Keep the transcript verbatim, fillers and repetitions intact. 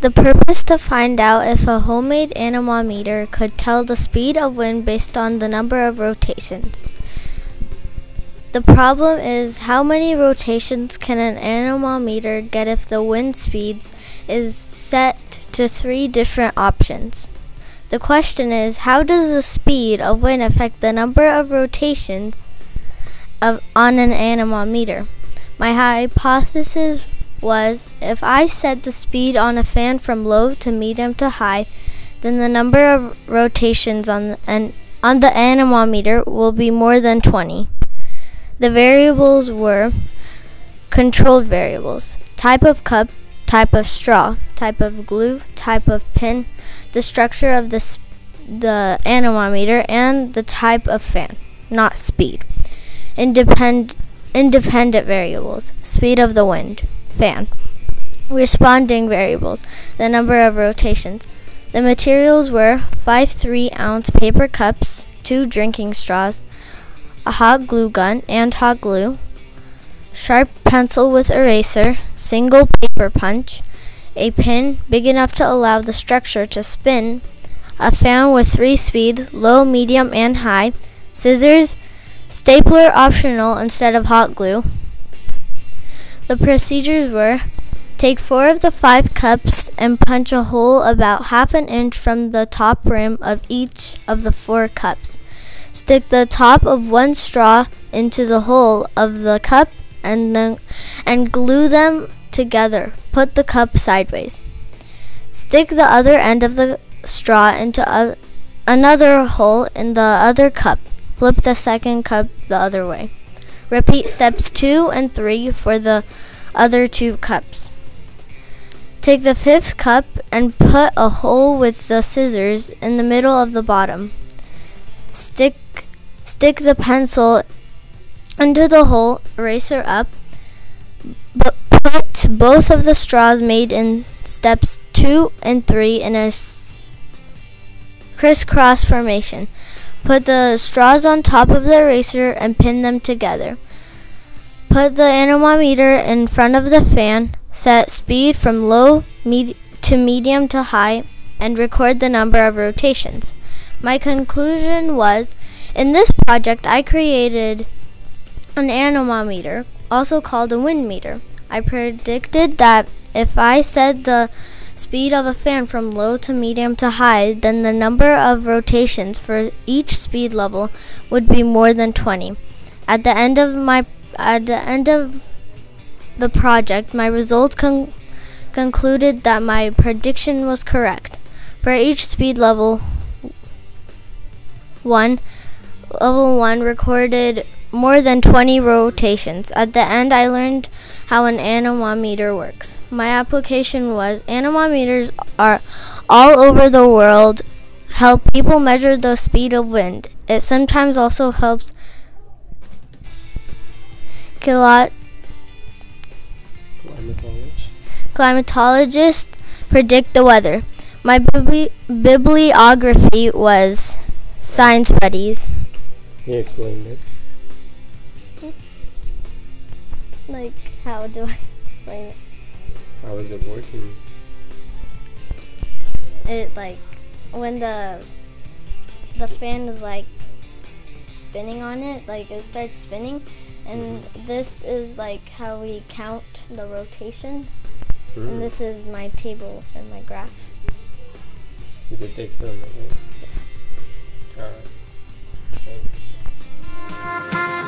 The purpose to find out if a homemade anemometer could tell the speed of wind based on the number of rotations. The problem is, how many rotations can an anemometer get if the wind speeds is set to three different options? The question is, how does the speed of wind affect the number of rotations of, on an anemometer? My hypothesis was, if I set the speed on a fan from low to medium to high, then the number of rotations on the, an, on the anemometer will be more than twenty. The variables were controlled variables: type of cup, type of straw, type of glue, type of pin, the structure of the, sp the anemometer, and the type of fan, not speed. Independ independent variables: speed of the wind, fan. Responding variables: the number of rotations. The materials were five three-ounce paper cups, two drinking straws, a hot glue gun and hot glue, sharp pencil with eraser, single paper punch, a pin big enough to allow the structure to spin, a fan with three speeds, low, medium, and high, scissors, stapler optional instead of hot glue. The procedures were: take four of the five cups and punch a hole about half an inch from the top rim of each of the four cups. Stick the top of one straw into the hole of the cup and then and glue them together. Put the cup sideways. Stick the other end of the straw into uh, another hole in the other cup. Flip the second cup the other way. Repeat steps two and three for the other two cups. Take the fifth cup and put a hole with the scissors in the middle of the bottom. Stick stick the pencil into the hole, eraser up, but put both of the straws made in steps two and three in a crisscross formation. Put the straws on top of the eraser and pin them together. Put the anemometer in front of the fan, set speed from low med to medium to high, and record the number of rotations. My conclusion was, in this project I created an anemometer, also called a wind meter. I predicted that if I set the speed of a fan from low to medium to high, then the number of rotations for each speed level would be more than twenty. At the end of my at the end of the project, my results con concluded that my prediction was correct. For each speed level one, level one recorded more than twenty rotations. At the end, I learned how an anemometer works. My application was, anemometers are all over the world, help people measure the speed of wind. It sometimes also helps climatologists climatologists predict the weather. My bibli bibliography was Science Buddies. Can you explain it? Like, how do I explain it? How is it working? It, like, when the the fan is, like, spinning on it, like, it starts spinning, and mm-hmm. This is, like, how we count the rotations, mm-hmm. And this is my table and my graph. You did the experiment, right? Yes. All right. Thanks.